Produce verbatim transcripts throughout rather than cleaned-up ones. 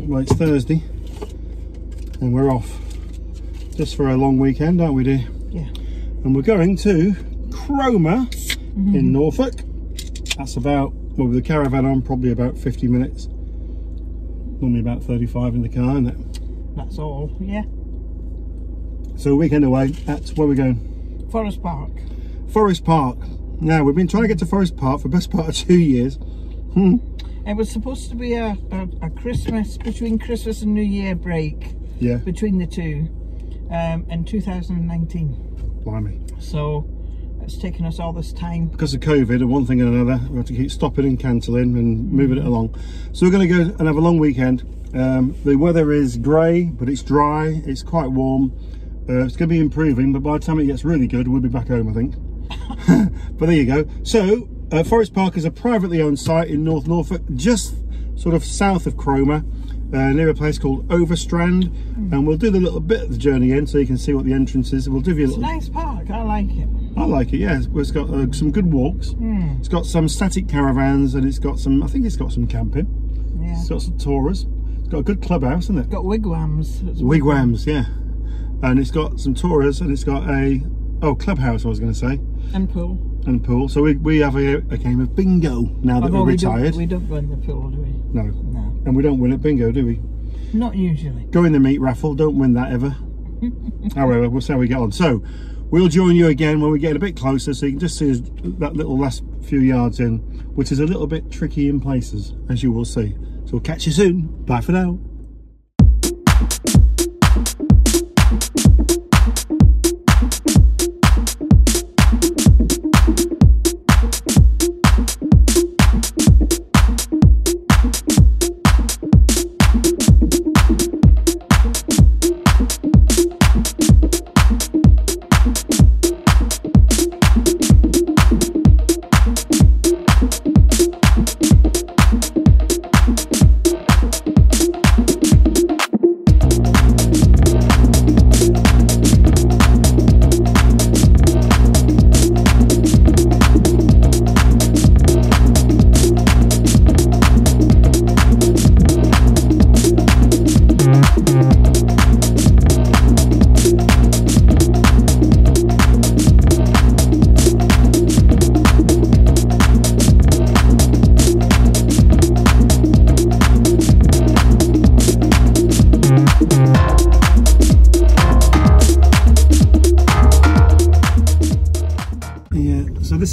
Well, it's Thursday and we're off just for a long weekend, aren't we, dear? Yeah. And we're going to Cromer mm-hmm. in Norfolk. That's about, well, with the caravan on, probably about fifty minutes. Normally about thirty-five in the car, isn't it? That's all, yeah. So weekend away. That's where we're going. Forest Park. Forest Park. Now, we've been trying to get to Forest Park for the best part of two years. Hmm. It was supposed to be a, a, a Christmas, between Christmas and New Year break. Yeah. Between the two. Um, in two thousand nineteen. Blimey. So, it's taken us all this time. Because of COVID and one thing and another, we have to keep stopping and cancelling and moving it along. So we're going to go and have a long weekend. Um, the weather is grey, but it's dry. It's quite warm. Uh, it's going to be improving, but by the time it gets really good, we'll be back home, I think. But there you go. So, uh, Forest Park is a privately owned site in North Norfolk, just sort of south of Cromer. Uh, near a place called Overstrand, mm. and we'll do the little bit of the journey in so you can see what the entrance is. We'll give you a little... It's a nice park, I like it. I like it, yeah. It's got uh, some good walks. Mm. It's got some static caravans and it's got some, I think it's got some camping. Yeah. It's got some tourers. It's got a good clubhouse, isn't it? It's got wigwams. It's wigwams, yeah. And it's got some tourers and it's got a, oh, clubhouse I was going to say. And pool. And pool. So we, we have a, a game of bingo now that Although we're retired. We don't, we don't go in the pool, do we? No. No. And we don't win at bingo, do we? Not usually. Go in the meat raffle, don't win that ever. However, we'll see how we get on. So, we'll join you again when we get a bit closer, so you can just see us that little last few yards in, which is a little bit tricky in places, as you will see. So we'll catch you soon. Bye for now.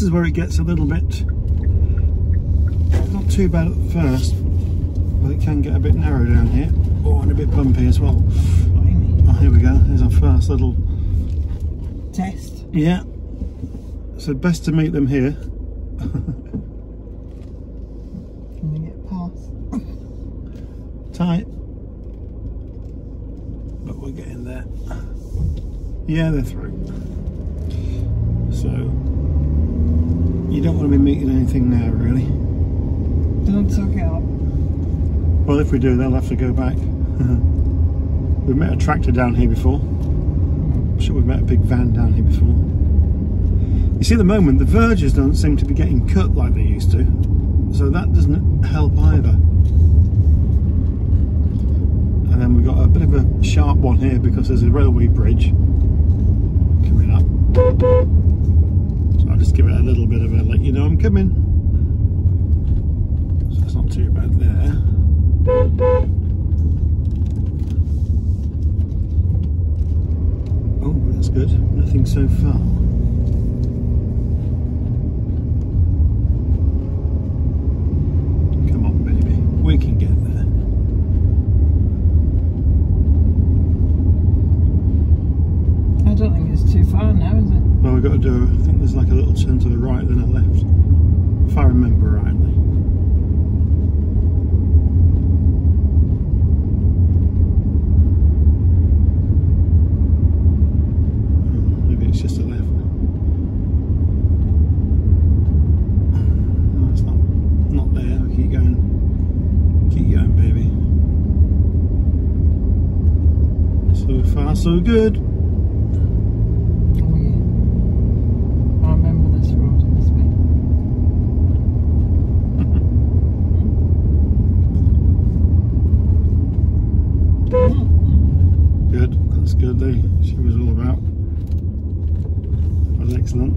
Where it gets a little bit, not too bad at first, but it can get a bit narrow down here, oh, and a bit bumpy as well. Oh, here we go, here's our first little test. Yeah, so best to meet them here. Can we get past? Tight, but we're getting there. Yeah, they're through. So you don't want to be meeting anything now, really. Don't suck it up. Well, if we do, they'll have to go back. We've met a tractor down here before. I'm sure we've met a big van down here before. You see, at the moment, the verges don't seem to be getting cut like they used to. So that doesn't help either. And then we've got a bit of a sharp one here because there's a railway bridge coming up. I'll just give it a little bit of a let you know I'm coming. So it's not too bad there. Oh, that's good. Nothing so far. Come on, baby. We can get there. I don't think it's too far now, is it? Well, we've got to do, I think there's like a little turn to the right, then a left, if I remember rightly. Oh, maybe it's just a left. No, it's not, not there. I keep going. Keep going, baby. So far, so good. good though. She was all about. That was excellent.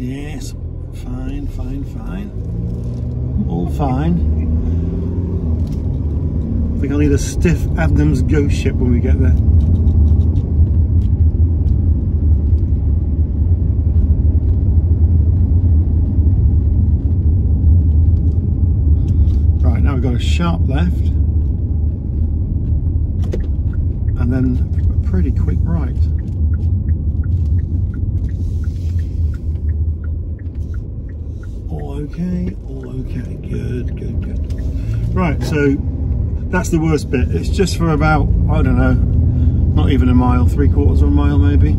Yes, fine, fine, fine. All fine. I think I'll need a stiff Adnams ghost ship when we get there. Got a sharp left and then a pretty quick right. All okay, all okay, good, good, good. Right, so that's the worst bit. It's just for about, I don't know, not even a mile, three quarters of a mile maybe,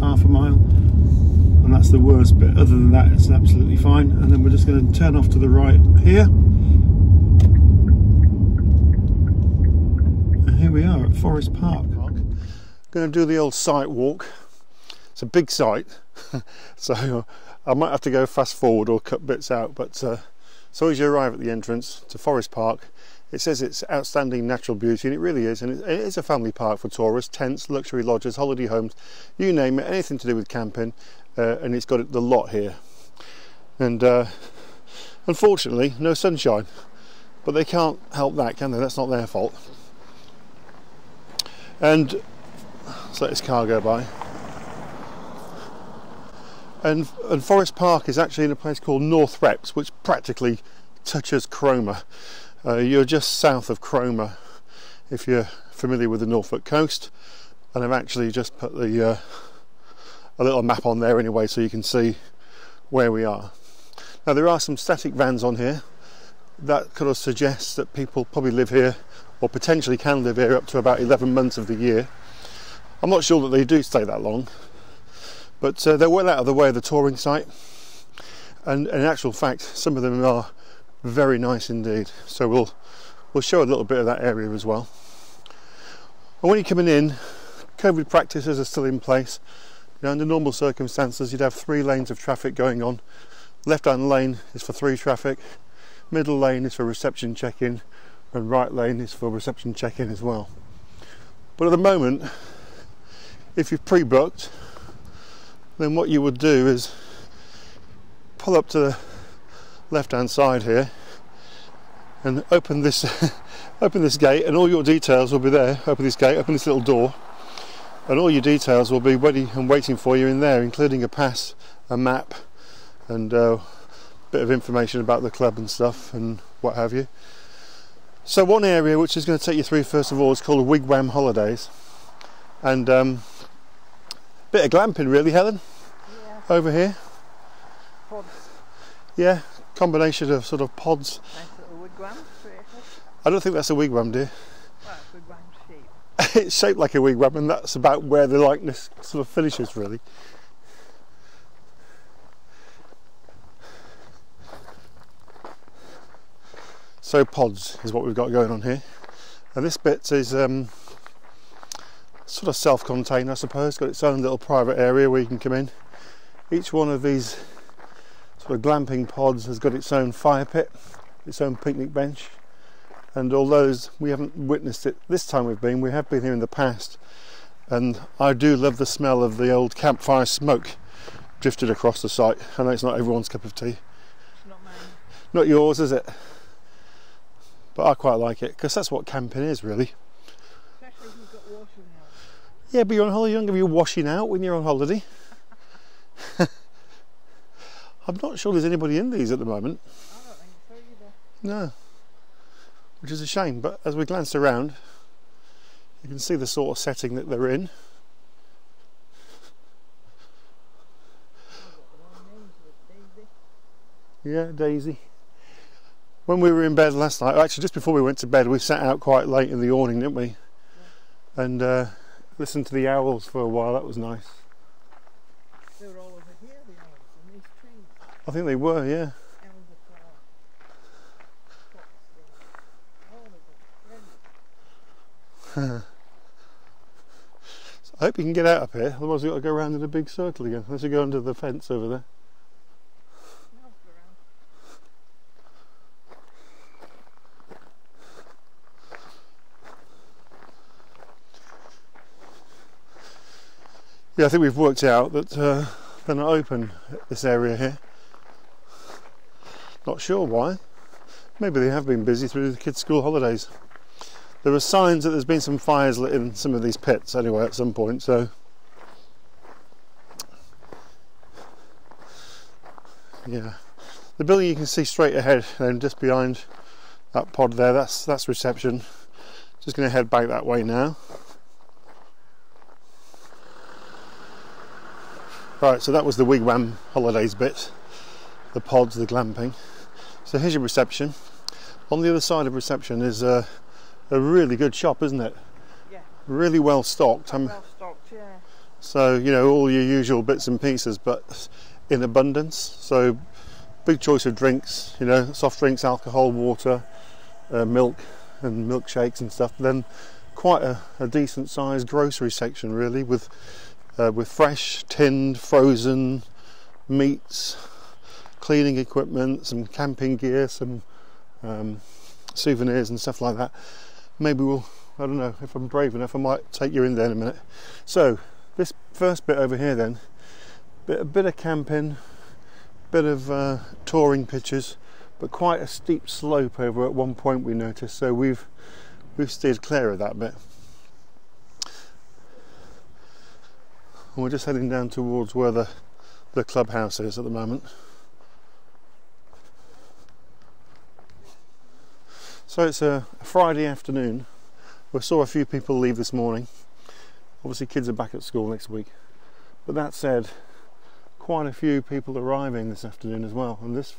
half a mile. And that's the worst bit. Other than that, it's absolutely fine. And then we're just going to turn off to the right here. Here we are at Forest Park. I'm going to do the old sight walk. It's a big sight, so I might have to go fast forward or cut bits out. But uh, so as you arrive at the entrance to Forest Park, it says it's outstanding natural beauty, and it really is. And it is a family park for tourists, tents, luxury lodges, holiday homes, you name it, anything to do with camping. Uh, and it's got the lot here. And uh, unfortunately, no sunshine, but they can't help that, can they? That's not their fault. And let's let this car go by. And, and Forest Park is actually in a place called Northrepps, which practically touches Cromer. Uh, you're just south of Cromer if you're familiar with the Norfolk coast. And I've actually just put the uh, a little map on there anyway, so you can see where we are. Now there are some static vans on here. That kind of suggests that people probably live here, or potentially can live here, up to about eleven months of the year. I'm not sure that they do stay that long, but uh, they're well out of the way of the touring site, and, and in actual fact some of them are very nice indeed. So we'll we'll show a little bit of that area as well. And when you're coming in, COVID practices are still in place. You know, under normal circumstances you'd have three lanes of traffic going on. Left hand lane is for through traffic, middle lane is for reception check-in, and right lane is for reception check-in as well. But at the moment, if you've pre-booked, then what you would do is pull up to the left-hand side here and open this open this gate, and all your details will be there. Open this gate, open this little door, and all your details will be ready and waiting for you in there, including a pass, a map, and a bit of information about the club and stuff and what have you. So one area which is going to take you through first of all is called Wigwam Holidays, and a um, bit of glamping really, Helen, yeah. Over here. Pods. Yeah, combination of sort of pods. Nice little wigwam. I don't think that's a wigwam, dear. Well, it's wigwam shaped. It's shaped like a wigwam, and that's about where the likeness sort of finishes really. So pods is what we've got going on here, and this bit is um, sort of self-contained, I suppose. Got its own little private area where you can come in. Each one of these sort of glamping pods has got its own fire pit, its own picnic bench, and although we haven't witnessed it this time we've been, we have been here in the past, and I do love the smell of the old campfire smoke drifted across the site. I know it's not everyone's cup of tea. It's not mine. Not yours, is it? But I quite like it, because that's what camping is really. Especially if you've got washing out. Yeah, but you're on holiday, you're not going to be washing out when you're on holiday. I'm not sure there's anybody in these at the moment. I don't think so either. No. Which is a shame, but as we glanced around, you can see the sort of setting that they're in. Yeah, Daisy. When we were in bed last night, actually just before we went to bed, we sat out quite late in the awning, didn't we? Yeah. And uh, listened to the owls for a while. That was nice. They were all over here, the owls, in these trees. I think they were, yeah. So I hope you can get out up here, otherwise we've got to go round in a big circle again, unless you go under the fence over there. yeah, I think we've worked out that uh, they're not open, this area here. Not sure why. Maybe they have been busy through the kids' school holidays. There are signs that there's been some fires lit in some of these pits anyway at some point, so yeah. The building you can see straight ahead and just behind that pod there, that's that's reception. Just going to head back that way now. Right, so that was the Wigwam Holidays bit, the pods, the glamping. So here's your reception. On the other side of reception is a, a really good shop, isn't it? Yeah. Really well stocked. I'm, well stocked, yeah. So, you know, all your usual bits and pieces, but in abundance. So big choice of drinks, you know, soft drinks, alcohol, water, uh, milk and milkshakes and stuff. But then quite a, a decent sized grocery section really, with uh, with fresh, tinned, frozen meats, cleaning equipment, some camping gear, some um, souvenirs and stuff like that. Maybe we'll, I don't know, if I'm brave enough I might take you in there in a minute. So this first bit over here then, bit, a bit of camping, bit of uh, touring pictures, but quite a steep slope over at one point we noticed, so we've we've steered clear of that bit. And we're just heading down towards where the, the clubhouse is at the moment. So it's a Friday afternoon. We saw a few people leave this morning. Obviously kids are back at school next week. But that said, quite a few people arriving this afternoon as well, and this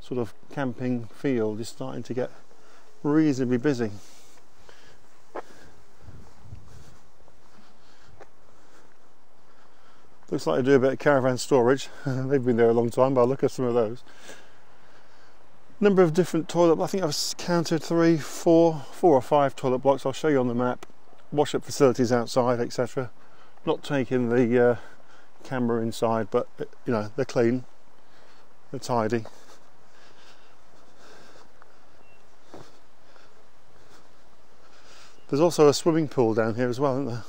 sort of camping field is starting to get reasonably busy. Looks like they do a bit of caravan storage. They've been there a long time, but I'll look at some of those. Number of different toilet, I think I've counted three, four, four or five toilet blocks. I'll show you on the map. Wash up facilities outside, et cetera. Not taking the uh, camera inside, but you know, they're clean, they're tidy. There's also a swimming pool down here as well, isn't there?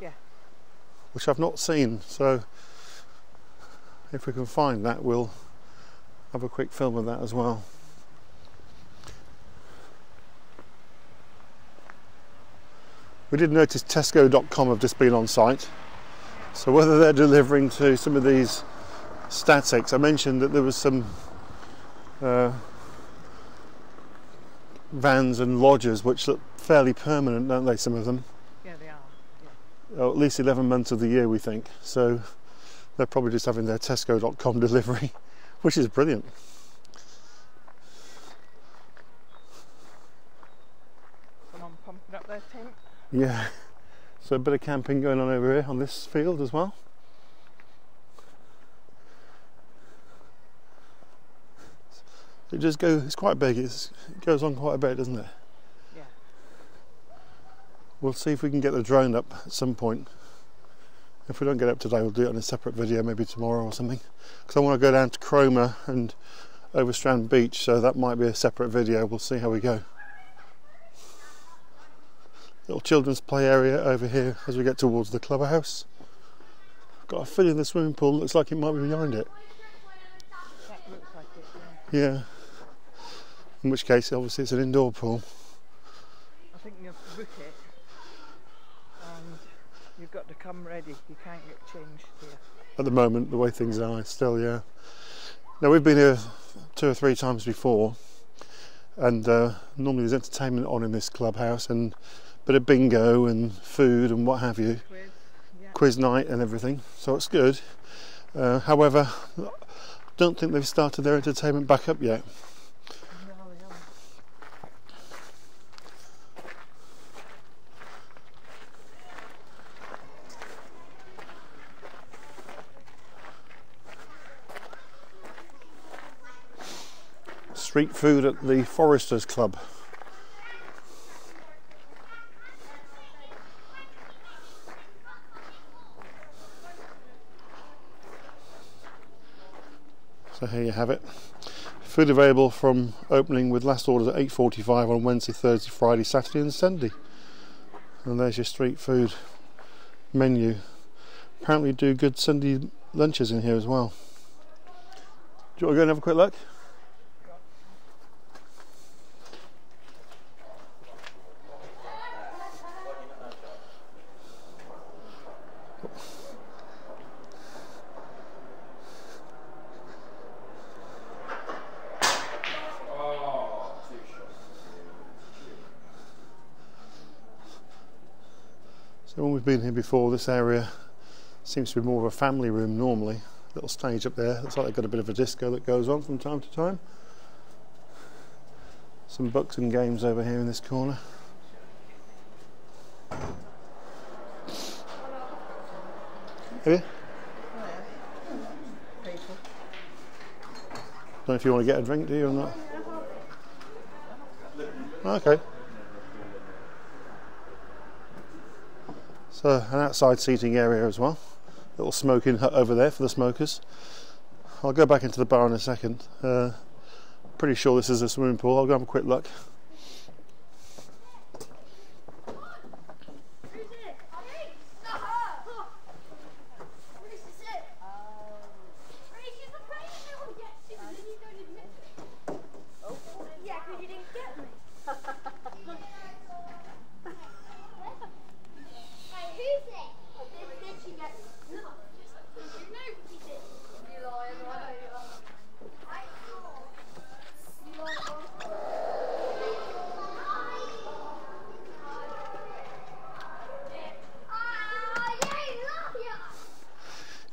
Yeah. Which I've not seen, so if we can find that we'll have a quick film of that as well. We did notice Tesco dot com have just been on site. So whether they're delivering to some of these statics, I mentioned that there was some uh, vans and lodges which look fairly permanent, don't they, some of them? Yeah, they are. Yeah. Oh, at least eleven months of the year, we think. So they're probably just having their Tesco dot com delivery, which is brilliant. Someone pumping up their tent. Yeah. So a bit of camping going on over here on this field as well. It just goes, it's quite big, it's, it goes on quite a bit, doesn't it? Yeah. We'll see if we can get the drone up at some point. If we don't get it up today, we'll do it on a separate video, maybe tomorrow or something. Because I want to go down to Cromer and Overstrand Beach, so that might be a separate video. We'll see how we go. Little children's play area over here as we get towards the clubhouse. Got a feeling the swimming pool looks like it might be behind it. That looks like it, yeah. Yeah. In which case, obviously, it's an indoor pool. I think you have to book it, and you've got to come ready. You can't get changed here. At the moment, the way things are, still, yeah. Now, we've been here two or three times before, and uh, normally there's entertainment on in this clubhouse, and bit of bingo and food and what have you, quiz, yeah. Quiz night and everything, so it's good. Uh, however, I don't think they've started their entertainment back up yet. No, they aren't. Street food at the Foresters Club. So here you have it. Food available from opening with last orders at eight forty-five on Wednesday, Thursday, Friday, Saturday and Sunday. And there's your street food menu. apparently do good Sunday lunches in here as well. Do you want to go and have a quick look? So when we've been here before, this area seems to be more of a family room normally. Little stage up there, looks like they've got a bit of a disco that goes on from time to time. Some books and games over here in this corner. Have you? Don't know if you want to get a drink, do you, or not? Okay. So an outside seating area as well. Little smoking hut over there for the smokers. I'll go back into the bar in a second. Uh, pretty sure this is a swimming pool. I'll go have a quick look.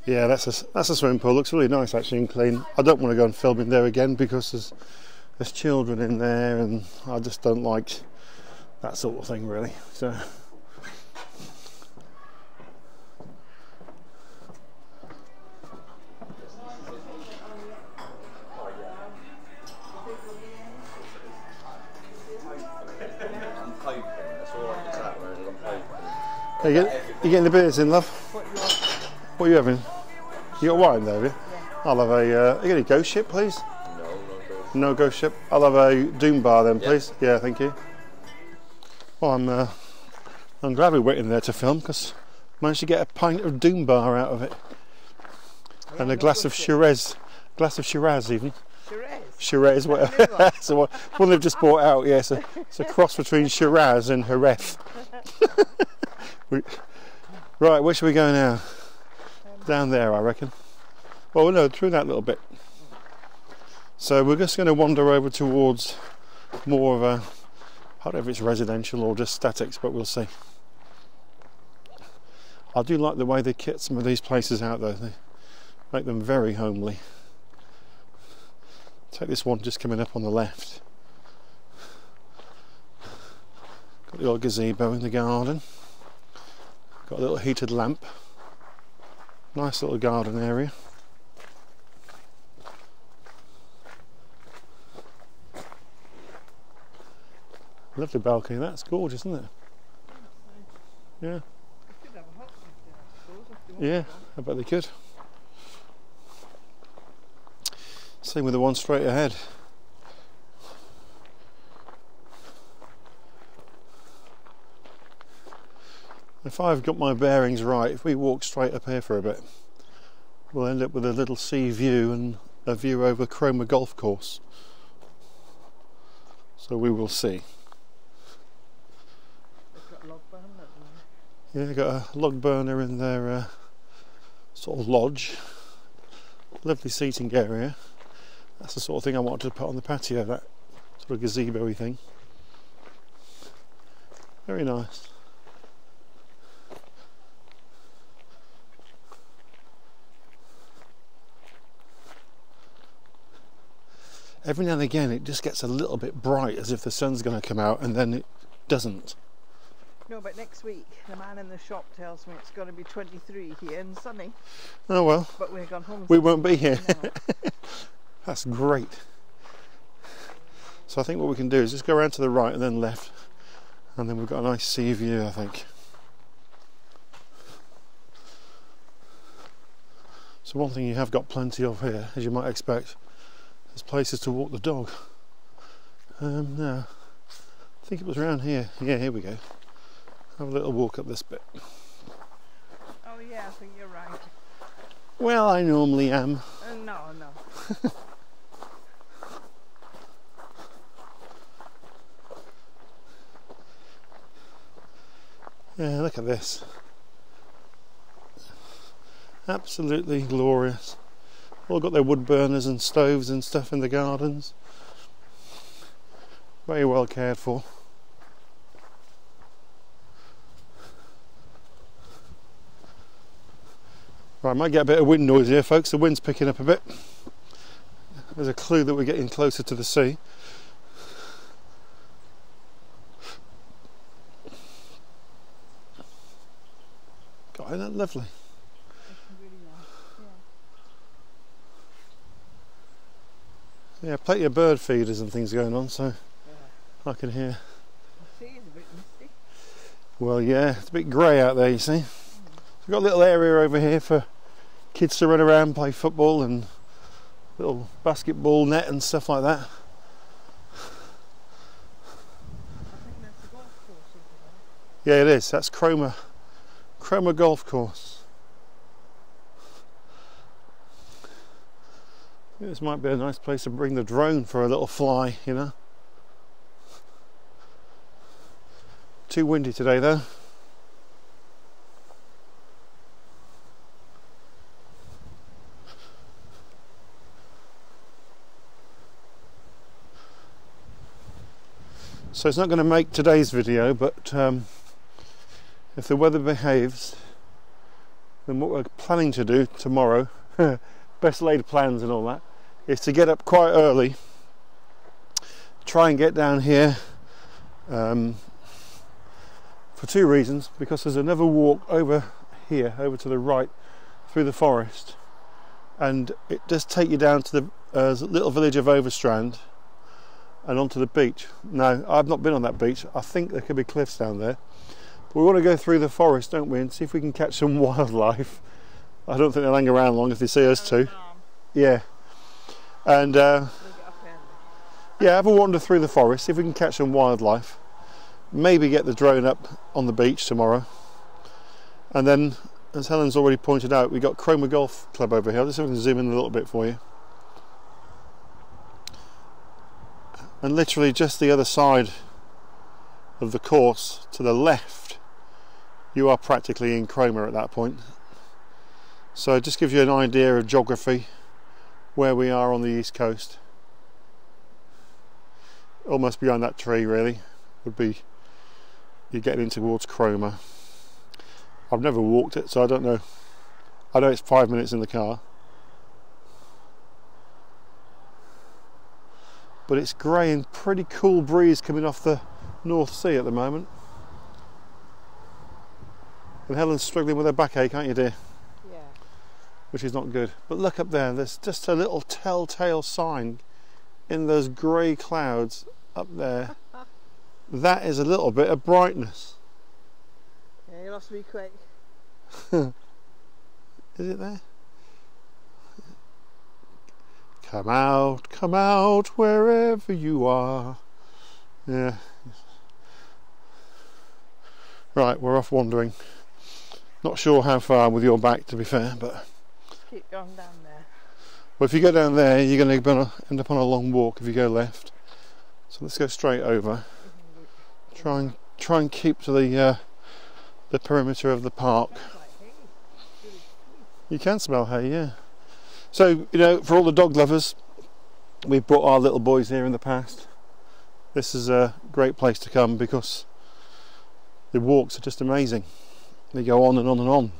Yeah, that's a, that's a swimming pool. Looks really nice actually and clean. I don't want to go and film in there again because there's, there's children in there and I just don't like that sort of thing really. So, hey, you get, you getting the beers in, love? What are you having? You got wine there, have you? Yeah. I'll have a... Uh, you got a ghost ship, please? No, no ghost. No ghost ship. I'll have a Doom Bar then, please. Yeah, yeah, thank you. Well, I'm uh, I'm glad we went in there to film because I managed to get a pint of Doom Bar out of it. Yeah, and a glass of Shiraz. Glass of Shiraz, even. Shiraz? Shiraz, whatever. One. So one, one they've just bought out, yeah. So it's a cross between Shiraz and Jerez. Right, where should we go now? Down there, I reckon. Well, no, through that little bit. So we're just going to wander over towards more of a, I don't know if it's residential or just statics, but we'll see. I do like the way they kit some of these places out though. They make them very homely. Take this one just coming up on the left. Got the old gazebo in the garden. Got a little heated lamp. Nice little garden area. Lovely balcony, that's gorgeous, isn't it? Yeah. Yeah, I bet they could. Same with the one straight ahead. If I've got my bearings right, if we walk straight up here for a bit, we'll end up with a little sea view and a view over Cromer Golf Course. So we will see. Got a log burner, yeah, they've got a log burner in their uh, sort of lodge. Lovely seating area. That's the sort of thing I wanted to put on the patio, that sort of gazebo-y thing. Very nice. Every now and again it just gets a little bit bright as if the sun's going to come out, and then it doesn't. No, but next week the man in the shop tells me it's going to be twenty-three here and sunny. Oh well. But we're gone home. We won't be here. No. That's great. So I think what we can do is just go around to the right and then left, and then we've got a nice sea view, I think. So one thing you have got plenty of here, as you might expect, there's places to walk the dog. Um, now, I think it was around here. Yeah, here we go. Have a little walk up this bit. Oh yeah, I think you're right. Well, I normally am. Uh, no, no. Yeah, look at this. Absolutely glorious. All got their wood burners and stoves and stuff in the gardens. Very well cared for. Right, might get a bit of wind noise here, folks. The wind's picking up a bit. There's a clue that we're getting closer to the sea. God, isn't that lovely? That's really nice. Yeah. Yeah, plenty of bird feeders and things going on, so yeah. I can hear. The sea is a bit misty. Well, yeah, it's a bit grey out there, you see. We've got a little area over here for kids to run around, play football, and little basketball net and stuff like that. I think that's the golf course, isn't it? Yeah, it is. That's Cromer, Cromer Golf Course. This might be a nice place to bring the drone for a little fly, you know. Too windy today, though. So it's not going to make today's video, but um, if the weather behaves, then what we're planning to do tomorrow, best laid plans and all that, is to get up quite early, try and get down here um, for two reasons, because there's another walk over here, over to the right, through the forest, and it does take you down to the uh, little village of Overstrand, and onto the beach. Now, I've not been on that beach. I think there could be cliffs down there. But we want to go through the forest, don't we, and see if we can catch some wildlife. I don't think they'll hang around long if they see us too. Yeah. And, uh, yeah, have a wander through the forest, see if we can catch some wildlife. Maybe get the drone up on the beach tomorrow. And then, as Helen's already pointed out, we've got Cromer Golf Club over here. Let's see if we can zoom in a little bit for you. And literally just the other side of the course to the left, you are practically in Cromer at that point. So it just gives you an idea of geography, where we are on the east coast. Almost behind that tree really would be, you're getting in towards Cromer. I've never walked it, so I don't know. I know it's five minutes in the car. But it's grey and pretty cool breeze coming off the North Sea at the moment. And Helen's struggling with her backache, aren't you, dear? Yeah. Which is not good. But look up there, there's just a little telltale sign in those grey clouds up there. That is a little bit of brightness. Yeah, you lost me quick. Is it there? Come out, come out, wherever you are. Yeah. Right, we're off wandering. Not sure how far with your back, to be fair, but... Just keep going down there. Well, if you go down there, you're going to end up on a long walk if you go left. So let's go straight over. Try and, try and keep to the, uh, the perimeter of the park. You can smell hay, yeah. So, you know, for all the dog lovers, we've brought our little boys here in the past. This is a great place to come because the walks are just amazing. They go on and on and on.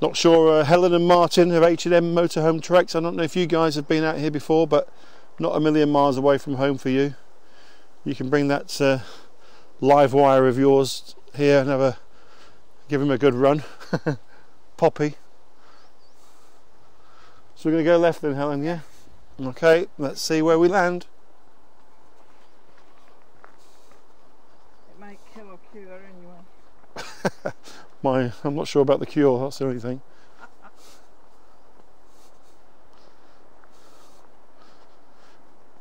Not sure, uh, Helen and Martin of H and M Motorhome Treks. I don't know if you guys have been out here before, but not a million miles away from home for you. You can bring that uh, live wire of yours here and have a, give him a good run. Poppy. So we're going to go left then, Helen, yeah? Okay, let's see where we land. It might kill or cure anyway. My, I'm not sure about the cure, that's the only thing.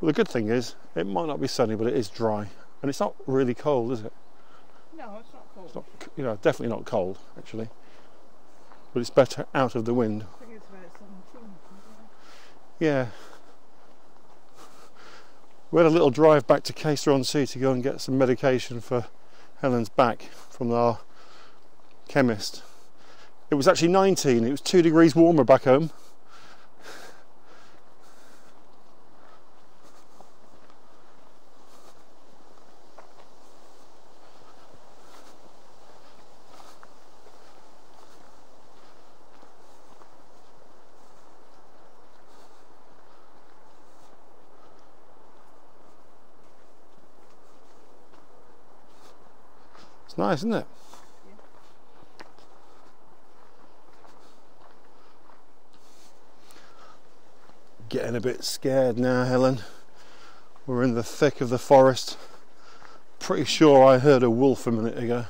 Well, the good thing is, it might not be sunny, but it is dry. And it's not really cold, is it? No, it's not cold. It's not, you know, definitely not cold, actually. but it's better out of the wind. I think it's about seventeen. Yeah. We had a little drive back to Caesar on Sea to go and get some medication for Helen's back from our chemist. It was actually nineteen, it was two degrees warmer back home. It's nice, isn't it? Getting a bit scared now, Helen. We're in the thick of the forest. Pretty sure I heard a wolf a minute ago.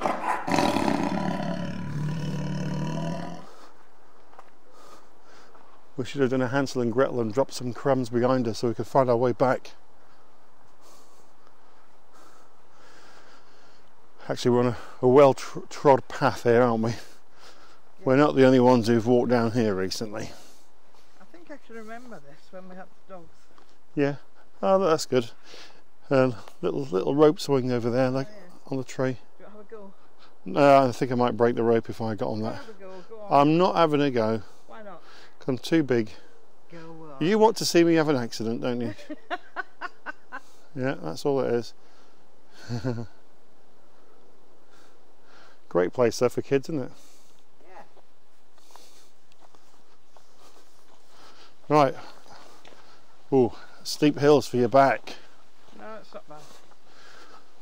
Mm. We should have done a Hansel and Gretel and dropped some crumbs behind us so we could find our way back. Actually, we're on a, a well-trod path here, aren't we? Yeah. We're not the only ones who've walked down here recently. I should remember this when we had the dogs. Yeah, oh that's good. Um, little little rope swing over there, like oh, yeah. on the tree. Do you want to have a go? No, I think I might break the rope if I got on that. Have a go. Go on. I'm not having a go. Why not? Because I'm too big. Go on. You want to see me have an accident, don't you? Yeah, that's all it is. Great place there for kids, isn't it? Right, ooh, steep hills for your back. No, it's not bad.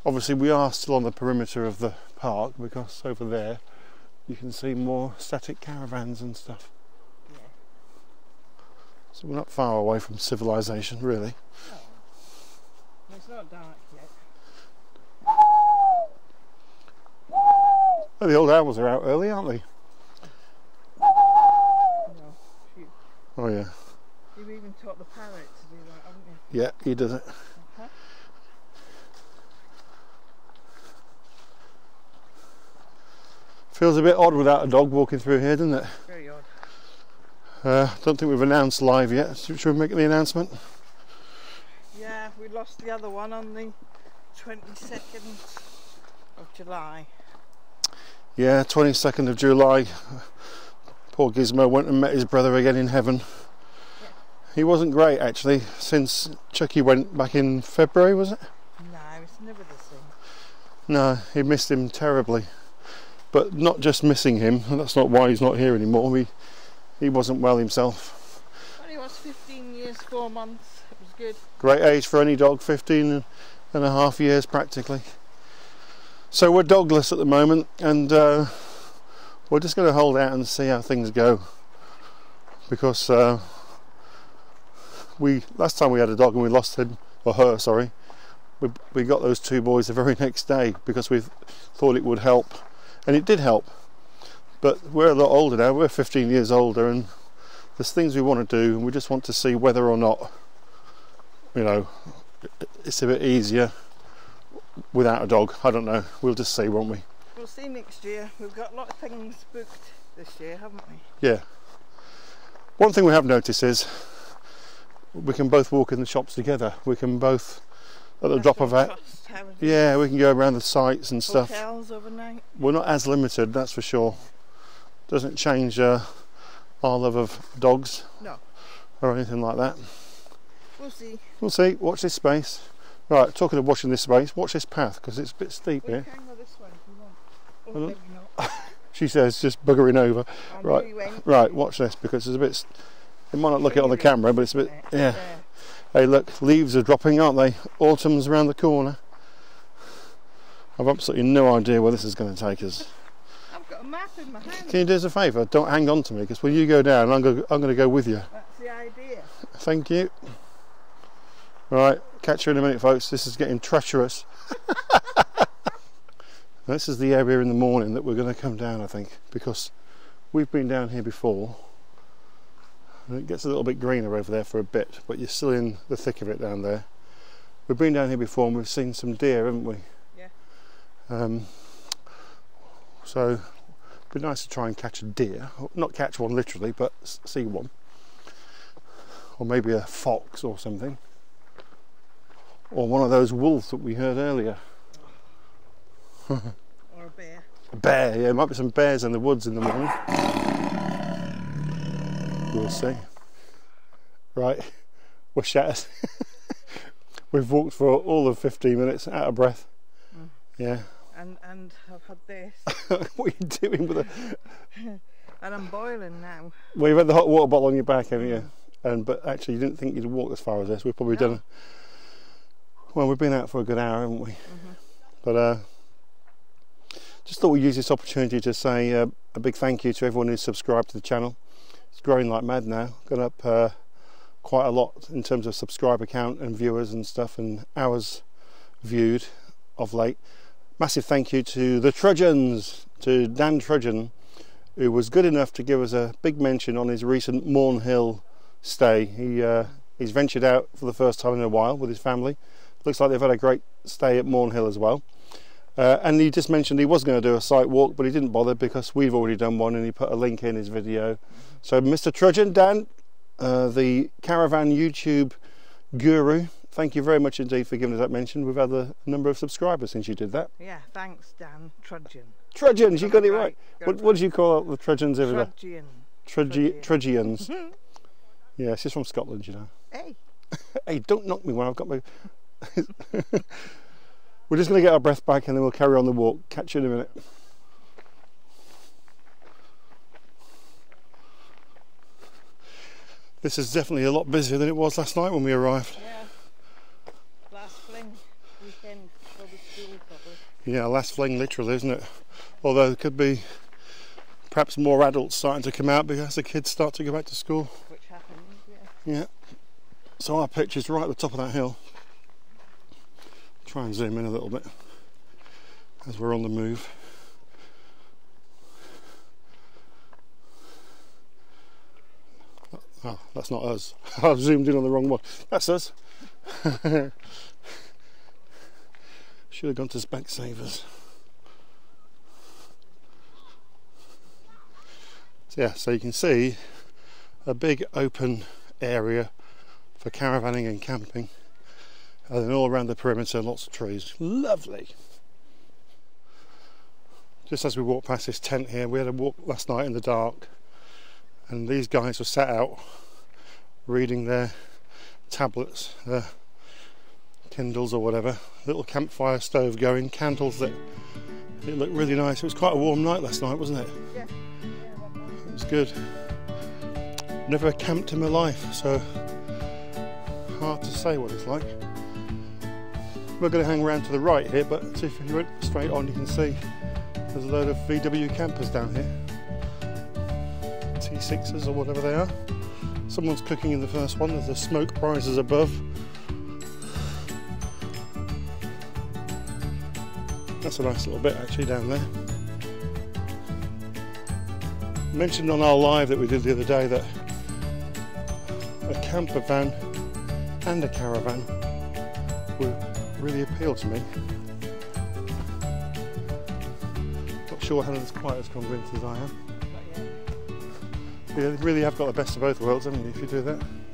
Obviously we are still on the perimeter of the park because over there you can see more static caravans and stuff. Yeah. So we're not far away from civilization, really. No. It's not dark yet. Well, the old owls are out early, aren't they? No, shoot. Oh yeah. You even taught the parrot to do that, haven't you? Yeah, he does it. Okay. Feels a bit odd without a dog walking through here, doesn't it? Very odd. Uh, don't think we've announced live yet. Should we make the announcement? Yeah, we lost the other one on the twenty-second of July. Yeah, twenty-second of July. Poor Gizmo went and met his brother again in heaven. He wasn't great actually since Chucky went back in February, was it? No, it's never the same. No, he missed him terribly. But not just missing him, that's not why he's not here anymore. He, he wasn't well himself. Well, he was fifteen years, four months. It was good. Great age for any dog, fifteen and a half years practically. So we're dogless at the moment and uh, we're just going to hold out and see how things go. Because... Uh, We last time we had a dog and we lost him or her, sorry. We we got those two boys the very next day because we thought it would help, and it did help. But we're a lot older now. We're fifteen years older, and there's things we want to do, and we just want to see whether or not, you know, it's a bit easier without a dog. I don't know. We'll just see, won't we? We'll see next year. We've got a lot of things booked this year, haven't we? Yeah. One thing we have noticed is. We can both walk in the shops together. We can both, at the drop of a, yeah, we can go around the sites and stuff. Hotels overnight. We're not as limited, that's for sure. Doesn't change uh, our love of dogs. No. Or anything like that. We'll see. We'll see. Watch this space. Right, talking of watching this space, watch this path because it's a bit steep we here. We can go this way if you want. Or maybe not. She says, just buggering over. I right, knew you went. Right. Watch this because it's a bit. It might not look it on the camera, but it's a bit, yeah. Hey look, leaves are dropping, aren't they? Autumn's around the corner. I've absolutely no idea where this is going to take us. I've got a map in my hand. Can you do us a favour? Don't hang on to me, because when you go down, I'm going to, I'm going to go with you. That's the idea. Thank you. Right, catch you in a minute, folks. This is getting treacherous. This is the area in the morning that we're going to come down, I think, because we've been down here before. And it gets a little bit greener over there for a bit, but you're still in the thick of it down there. We've been down here before and we've seen some deer, haven't we? Yeah. Um, so Be nice to try and catch a deer, not catch one literally, but see one, or maybe a fox or something, or one of those wolves that we heard earlier. Or a bear. A bear, yeah, might be some bears in the woods in the morning. We'll see. Right, we're shattered. We've walked for all of fifteen minutes, out of breath. Mm. Yeah. And and I've had this. What are you doing with it? And I'm boiling now. Well, you've had the hot water bottle on your back, haven't you? And but actually, you didn't think you'd walk as far as this. We've probably no. done. Well, we've been out for a good hour, haven't we? Mm-hmm. But uh, just thought we'd use this opportunity to say uh, a big thank you to everyone who's subscribed to the channel. It's growing like mad now. Gone up uh, quite a lot in terms of subscriber count and viewers and stuff, and hours viewed of late. Massive thank you to the Trudgians, to Dan Trudgian, who was good enough to give us a big mention on his recent Mourn Hill stay. He uh, he's ventured out for the first time in a while with his family. Looks like they've had a great stay at Mourn Hill as well. Uh, and he just mentioned he was going to do a site walk, but he didn't bother because we've already done one, and he put a link in his video. So Mister Trudgian, Dan, uh, the caravan YouTube guru, thank you very much indeed for giving us that mention. We've had a number of subscribers since you did that. Yeah, thanks, Dan Trudgian. Trudgians, you got it right. Got what, it right. What do you call the Trudgians every day? Trudgian. Trudgians. Trudgians. Yeah, she's from Scotland, you know. Hey. Hey, don't knock me when I've got my... We're just going to get our breath back and then we'll carry on the walk. Catch you in a minute. This is definitely a lot busier than it was last night when we arrived. Yeah. Weekend, probably school, probably. Yeah, last fling literally, isn't it? Although there could be perhaps more adults starting to come out because the kids start to go back to school. Which happens, yeah. Yeah. So our pitch is right at the top of that hill. Try and zoom in a little bit as we're on the move. Oh, that's not us. I've zoomed in on the wrong one. That's us. Should have gone to Specsavers. So yeah, so you can see a big open area for caravanning and camping, and then all around the perimeter lots of trees. Lovely. Just as we walked past this tent here, we had a walk last night in the dark, and these guys were sat out reading their tablets, uh, Kindles or whatever, little campfire stove going, candles that it looked really nice. It was quite a warm night last night, wasn't it? Yeah. It was good. Never camped in my life, so hard to say what it's like. We're going to hang around to the right here, but if you went straight on, you can see there's a load of V W campers down here, T sixes or whatever they are. Someone's cooking in the first one. There's the smoke prizes above. That's a nice little bit actually down there. I mentioned on our live that we did the other day that a camper van and a caravan would really appeal to me. Not sure Helen's quite as convinced as I am. Yeah, you really have got the best of both worlds, haven't you, if you do that?